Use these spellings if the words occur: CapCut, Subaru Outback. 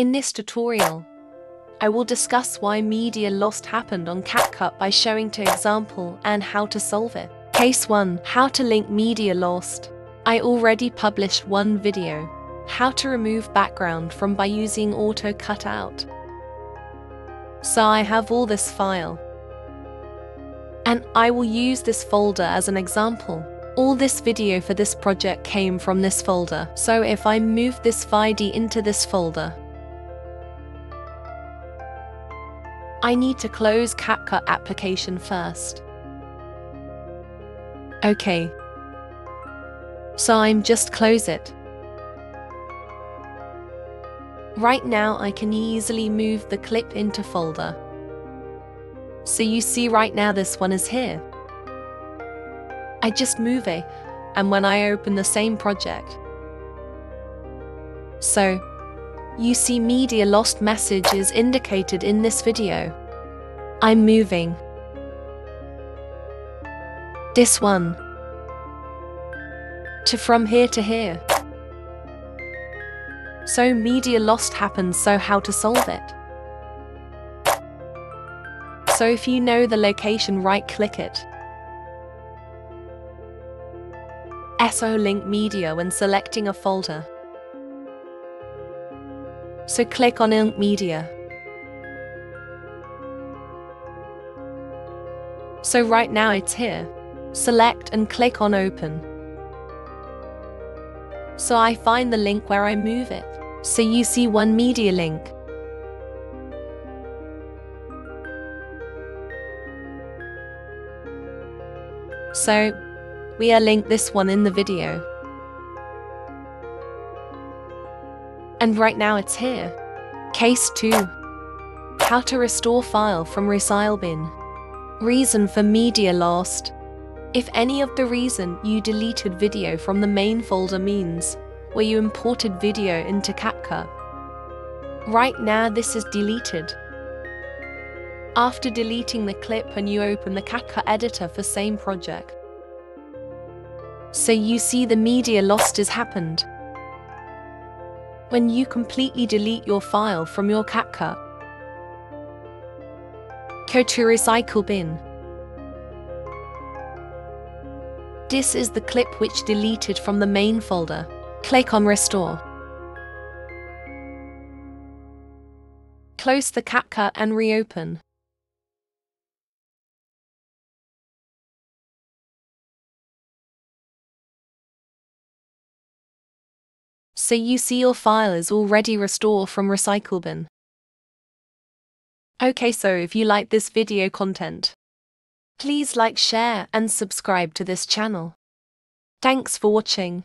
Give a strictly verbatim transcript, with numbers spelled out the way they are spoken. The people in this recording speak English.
In this tutorial, I will discuss why media loss happened on CapCut by showing two examples and how to solve it. Case one. How to link media loss. I already published one video, how to remove background from by using auto cutout. So I have all this file, and I will use this folder as an example. All this video for this project came from this folder, so if I move this V I D into this folder, I need to close CapCut application first. Okay. So I'm just close it. Right now I can easily move the clip into folder. So you see right now this one is here. I just move it, and when I open the same project. So, you see media lost message is indicated in this video. I'm moving this one to from here to here. So media loss happens, so how to solve it. So if you know the location, right click it. So link media when selecting a folder. So click on link media. So right now it's here. Select and click on open. So I find the link where I move it. So you see one media link. So we are linked this one in the video. And right now it's here. Case two. How to restore file from Recycle Bin. Reason for media lost. If any of the reason you deleted video from the main folder means where you imported video into CapCut. Right now this is deleted. After deleting the clip and you open the CapCut editor for same project. So you see the media lost is happened. When you completely delete your file from your CapCut, go to Recycle Bin. This is the clip which deleted from the main folder. Click on Restore. Close the CapCut and reopen. So you see your file is already restored from Recycle Bin. Okay, so if you like this video content, please like, share and subscribe to this channel. Thanks for watching.